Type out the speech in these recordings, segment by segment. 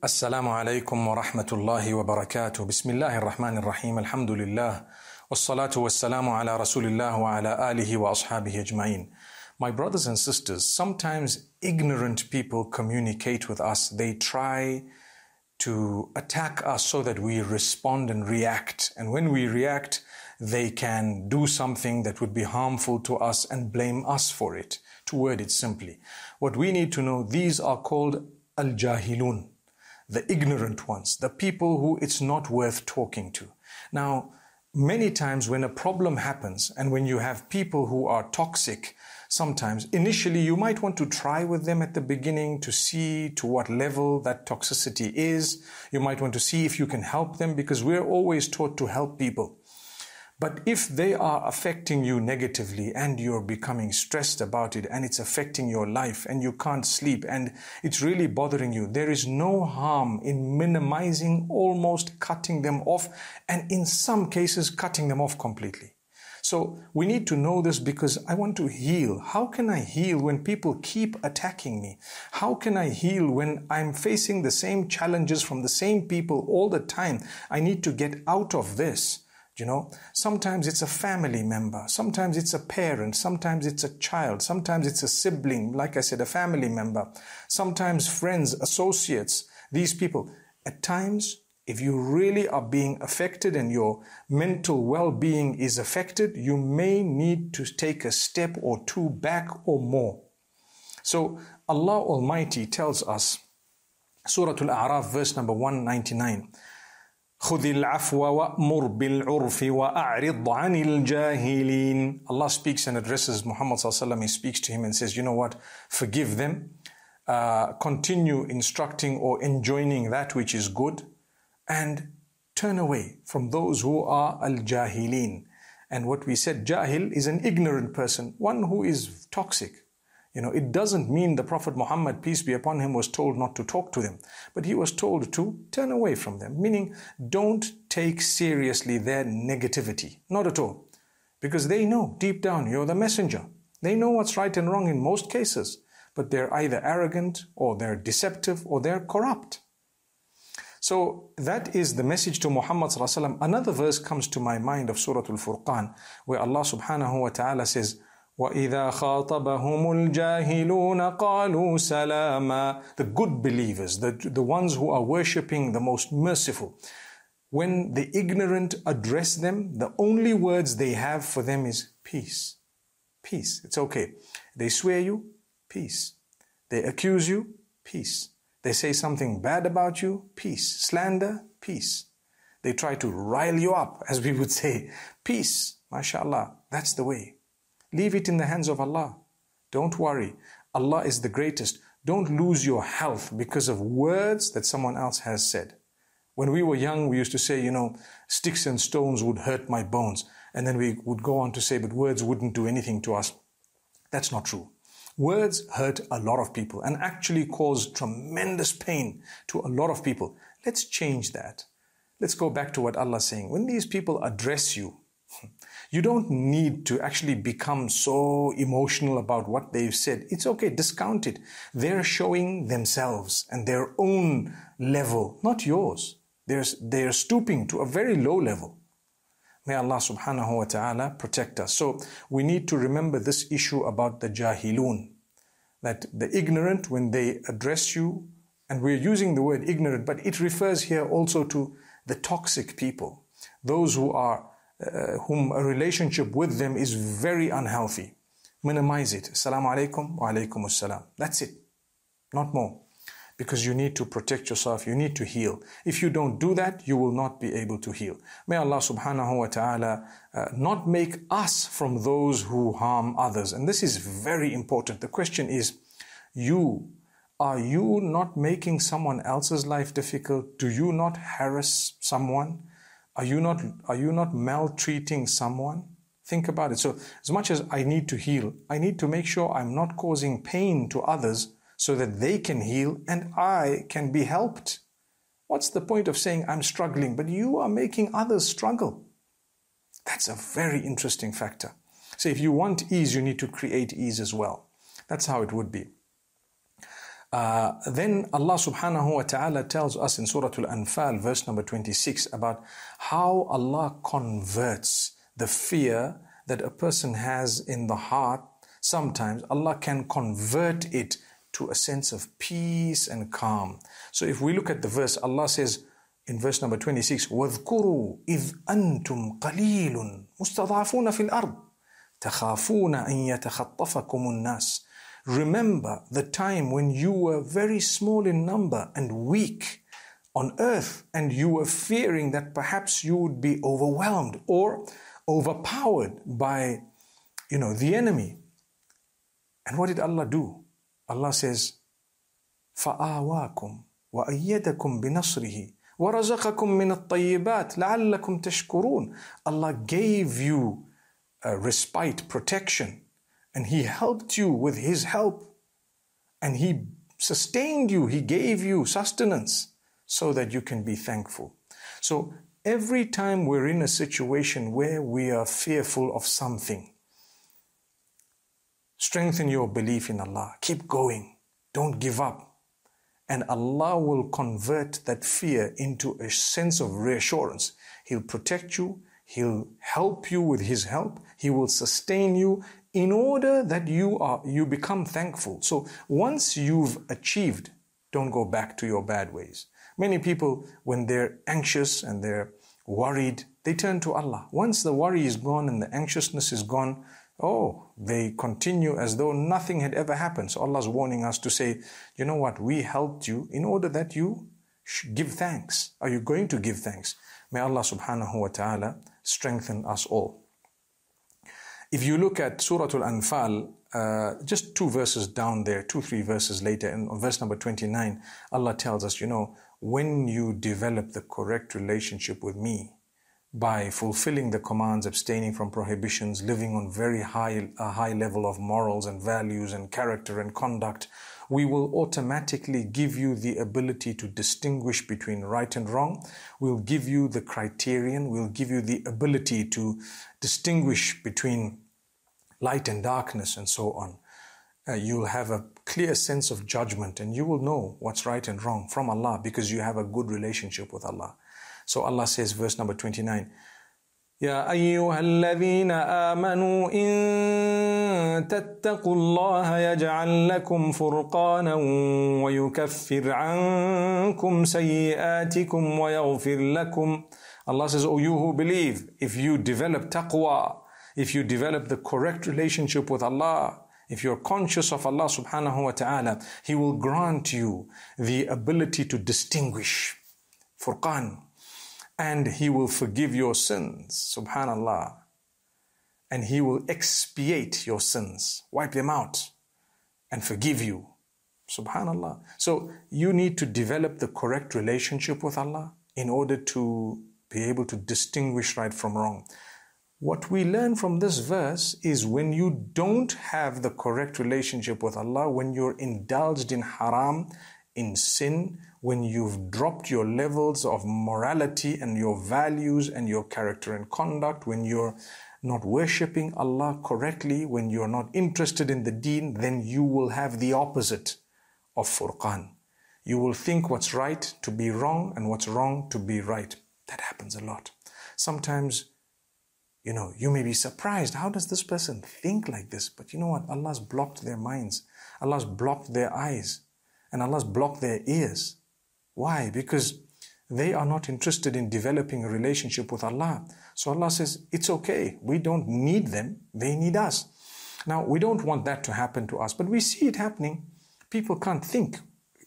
Assalamu alaikum wa rahmatullahi wa barakatuh. Bismillahir Rahmanir Rahim. Alhamdulillah. Wassalatu wassalamu ala rasulillah wa ala alihi wa ashabihi ajma'in. My brothers and sisters, sometimes ignorant people communicate with us. They try to attack us so that we respond and react. And when we react, they can do something that would be harmful to us and blame us for it. To word it simply. What we need to know, these are called al-jahilun, the ignorant ones, the people who it's not worth talking to. Now, many times when a problem happens and when you have people who are toxic, sometimes initially you might want to try with them at the beginning to see to what level that toxicity is. You might want to see if you can help them, because we're always taught to help people. But if they are affecting you negatively and you're becoming stressed about it and it's affecting your life and you can't sleep and it's really bothering you, there is no harm in minimizing, almost cutting them off, and in some cases cutting them off completely. So we need to know this because I want to heal. How can I heal when people keep attacking me? How can I heal when I'm facing the same challenges from the same people all the time? I need to get out of this. You know, sometimes it's a family member, sometimes it's a parent, sometimes it's a child, sometimes it's a sibling, like I said, a family member, sometimes friends, associates, these people. At times, if you really are being affected and your mental well-being is affected, you may need to take a step or two back or more. So Allah Almighty tells us, Surah Al-A'raf, verse number 199, خُذِ الْعَفْوَ وَأْمُرْ بِالْعُرْفِ وَأَعْرِضْ عَنِ الْجَاهِلِينَ. Allah speaks and addresses Muhammad sallallahu alaihi wasallam. He speaks to him and says, you know what, forgive them, continue instructing or enjoining that which is good, and turn away from those who are al-jahileen. And what we said, jahil is an ignorant person, one who is toxic. You know, it doesn't mean the Prophet Muhammad, peace be upon him, was told not to talk to them. But he was told to turn away from them. Meaning, don't take seriously their negativity. Not at all. Because they know, deep down, you're the messenger. They know what's right and wrong in most cases. But they're either arrogant, or they're deceptive, or they're corrupt. So that is the message to Muhammad sallallahu alaihi wasallam. Another verse comes to my mind of Surah Al-Furqan, where Allah subhanahu wa ta'ala says, وَإِذَا خَاطَبَهُمُ الْجَاهِلُونَ قَالُوا سَلَامًا. The good believers, the ones who are worshipping the most merciful, when the ignorant address them, the only words they have for them is peace. Peace. It's okay. They swear you, peace. They accuse you, peace. They say something bad about you, peace. Slander, peace. They try to rile you up, as we would say. Peace. MashaAllah. That's the way. Leave it in the hands of Allah. Don't worry. Allah is the greatest. Don't lose your health because of words that someone else has said. When we were young, we used to say, you know, sticks and stones would hurt my bones. And then we would go on to say, but words wouldn't do anything to us. That's not true. Words hurt a lot of people and actually cause tremendous pain to a lot of people. Let's change that. Let's go back to what Allah is saying. When these people address you, you don't need to actually become so emotional about what they've said. It's okay, discount it. They're showing themselves and their own level, not yours. They're stooping to a very low level. May Allah subhanahu wa ta'ala protect us. So we need to remember this issue about the jahilun, that the ignorant, when they address you, and we're using the word ignorant, but it refers here also to the toxic people, those who are whom a relationship with them is very unhealthy. Minimize it. Assalamu alaikum wa alaikum assalam. That's it. Not more. Because you need to protect yourself. You need to heal. If you don't do that, you will not be able to heal. May Allah subhanahu wa ta'ala not make us from those who harm others. And this is very important. The question is, are you not making someone else's life difficult? Do you not harass someone? Are you not maltreating someone? Think about it. So as much as I need to heal, I need to make sure I'm not causing pain to others so that they can heal and I can be helped. What's the point of saying I'm struggling, but you are making others struggle? That's a very interesting factor. So if you want ease, you need to create ease as well. That's how it would be. Then Allah subhanahu wa ta'ala tells us in Surah Al-Anfal, verse number 26, about how Allah converts the fear that a person has in the heart. Sometimes Allah can convert it to a sense of peace and calm. So if we look at the verse, Allah says in verse number 26, وَاذْكُرُوا إِذْ أَنْتُمْ قَلِيلٌ مُسْتَضْعَفُونَ فِي الْأَرْضِ تَخَافُونَ أَنْ يَتَخَطَّفَكُمُ النَّاسِ. Remember the time when you were very small in number and weak on earth, and you were fearing that perhaps you would be overwhelmed or overpowered by, the enemy. And what did Allah do? Allah says, فَآوَاكُمْ وَأَيَّدَكُمْ بِنَصْرِهِ وَرَزَقَكُمْ مِنَ الطَّيِّبَاتِ لَعَلَّكُمْ تَشْكُرُونَ. Allah gave you a respite, protection, and He helped you with His help, and He sustained you, He gave you sustenance so that you can be thankful. So every time we're in a situation where we are fearful of something, strengthen your belief in Allah. Keep going. Don't give up. And Allah will convert that fear into a sense of reassurance. He'll protect you. He'll help you with His help. He will sustain you in order that you become thankful. So once you've achieved, don't go back to your bad ways. Many people, when they're anxious and they're worried, they turn to Allah. Once the worry is gone and the anxiousness is gone, they continue as though nothing had ever happened. So Allah's warning us to say, you know what, we helped you in order that you should give thanks. Are you going to give thanks? May Allah subhanahu wa ta'ala strengthen us all. If you look at Surah Al-Anfal, just two verses down there, two, three verses later, in verse number 29, Allah tells us, when you develop the correct relationship with me, by fulfilling the commands, abstaining from prohibitions, living on a high level of morals and values and character and conduct, we will automatically give you the ability to distinguish between right and wrong. We'll give you the criterion. We'll give you the ability to distinguish between light and darkness and so on. You'll have a clear sense of judgment, and you will know what's right and wrong from Allah because you have a good relationship with Allah. So Allah says, verse number 29, يَا أَيُّهَا الَّذِينَ آمَنُوا إِن تَتَّقُوا اللَّهَ يَجْعَلْ لَكُمْ فُرْقَانًا وَيُكَفِّرْ عَنْكُمْ سَيِّئَاتِكُمْ وَيَغْفِرْ لَكُمْ. Allah says, O you who believe, if you develop taqwa, if you develop the correct relationship with Allah, if you're conscious of Allah subhanahu wa ta'ala, He will grant you the ability to distinguish, furqan, and He will forgive your sins, subhanallah, and He will expiate your sins, wipe them out, and forgive you, subhanallah. So you need to develop the correct relationship with Allah in order to be able to distinguish right from wrong. What we learn from this verse is when you don't have the correct relationship with Allah, when you're indulged in haram, in sin, when you've dropped your levels of morality and your values and your character and conduct, when you're not worshipping Allah correctly, when you're not interested in the deen, then you will have the opposite of furqan. You will think what's right to be wrong and what's wrong to be right. That happens a lot. Sometimes, you may be surprised. How does this person think like this? But you know what? Allah's blocked their minds. Allah's blocked their eyes. And Allah's blocked their ears. Why? Because they are not interested in developing a relationship with Allah. So Allah says, it's okay. We don't need them. They need us. Now, we don't want that to happen to us, but we see it happening. People can't think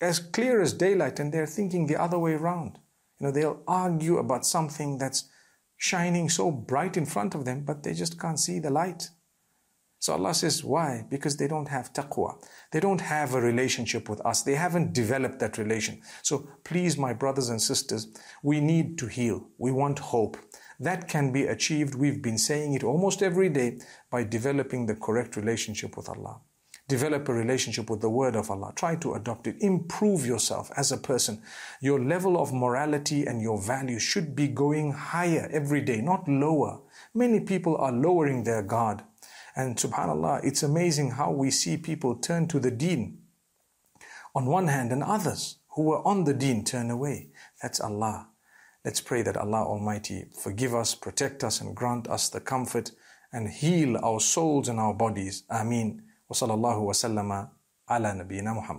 as clear as daylight, and they're thinking the other way around. They'll argue about something that's shining so bright in front of them, but they just can't see the light. So Allah says, why? Because they don't have taqwa. They don't have a relationship with us. They haven't developed that relation. So please, my brothers and sisters, we need to heal. We want hope. That can be achieved. We've been saying it almost every day, by developing the correct relationship with Allah. Develop a relationship with the word of Allah. Try to adopt it. Improve yourself as a person. Your level of morality and your values should be going higher every day, not lower. Many people are lowering their guard. And subhanallah, it's amazing how we see people turn to the deen on one hand, and others who were on the deen turn away. That's Allah. Let's pray that Allah Almighty forgive us, protect us, and grant us the comfort and heal our souls and our bodies. Ameen. Wa sallallahu wa sallama ala nabiyyina Muhammad.